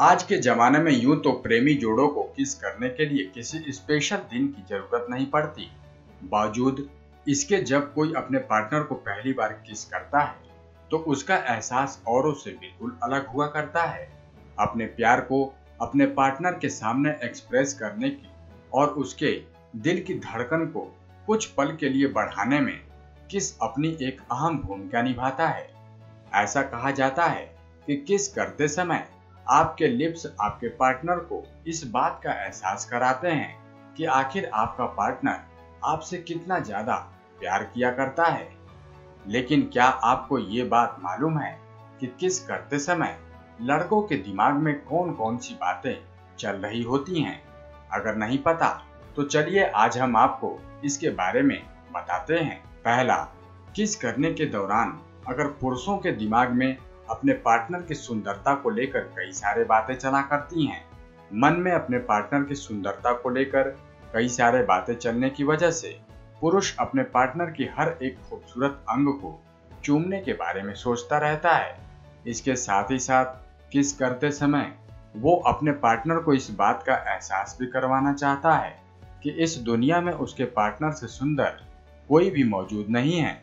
आज के जमाने में यूं तो प्रेमी जोड़ों को किस करने के लिए किसी स्पेशल दिन की जरूरत नहीं पड़ती। बावजूद इसके जब कोई अपने पार्टनर को पहली बार किस करता है तो उसका एहसास औरों से बिल्कुल अलग हुआ करता है। अपने प्यार को अपने पार्टनर के सामने एक्सप्रेस करने की और उसके दिल की धड़कन को कुछ पल के लिए बढ़ाने में किस अपनी एक अहम भूमिका निभाता है। ऐसा कहा जाता है कि किस करते समय आपके लिप्स आपके पार्टनर को इस बात का एहसास कराते हैं कि आखिर आपका पार्टनर आपसे कितना ज्यादा प्यार किया करता है। लेकिन क्या आपको ये बात मालूम है कि किस करते समय लड़कों के दिमाग में कौन कौन सी बातें चल रही होती हैं? अगर नहीं पता तो चलिए आज हम आपको इसके बारे में बताते हैं। पहला, किस करने के दौरान अगर पुरुषों के दिमाग में अपने पार्टनर की सुंदरता को लेकर कई सारे बातें चला करती हैं। मन में अपने पार्टनर की सुंदरता को लेकर कई सारे बातें चलने की वजह से पुरुष अपने पार्टनर की हर एक खूबसूरत अंग को चूमने के बारे में सोचता रहता है। इसके साथ ही साथ किस करते समय वो अपने पार्टनर को इस बात का एहसास भी करवाना चाहता है कि इस दुनिया में उसके पार्टनर से सुंदर कोई भी मौजूद नहीं है।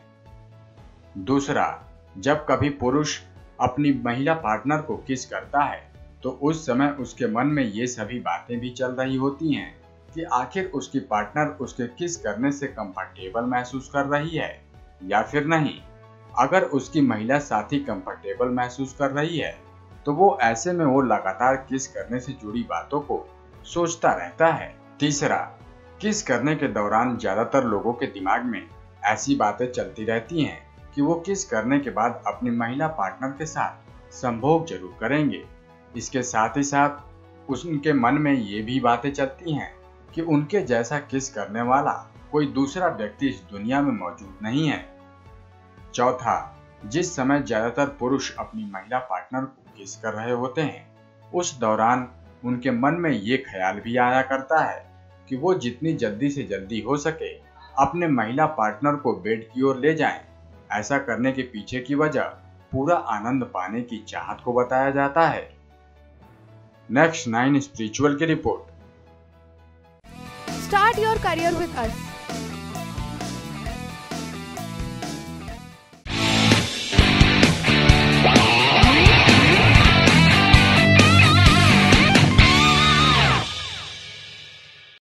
दूसरा, जब कभी पुरुष अपनी महिला पार्टनर को किस करता है तो उस समय उसके मन में ये सभी बातें भी चल रही होती हैं कि आखिर उसकी पार्टनर उसके किस करने से कंफर्टेबल महसूस कर रही है या फिर नहीं। अगर उसकी महिला साथी कंफर्टेबल महसूस कर रही है तो वो ऐसे में वो लगातार किस करने से जुड़ी बातों को सोचता रहता है। तीसरा, किस करने के दौरान ज़्यादातर लोगों के दिमाग में ऐसी बातें चलती रहती हैं कि वो किस करने के बाद अपनी महिला पार्टनर के साथ संभोग जरूर करेंगे। इसके साथ ही साथ उनके मन में ये भी बातें चलती हैं कि उनके जैसा किस करने वाला कोई दूसरा व्यक्ति इस दुनिया में मौजूद नहीं है। चौथा, जिस समय ज़्यादातर पुरुष अपनी महिला पार्टनर को किस कर रहे होते हैं उस दौरान उनके मन में ये ख्याल भी आया करता है कि वो जितनी जल्दी से जल्दी हो सके अपने महिला पार्टनर को बेड की ओर ले जाएं। ऐसा करने के पीछे की वजह पूरा आनंद पाने की चाहत को बताया जाता है। नेक्स्ट 9 स्पिरिचुअल की report. Start your career with us.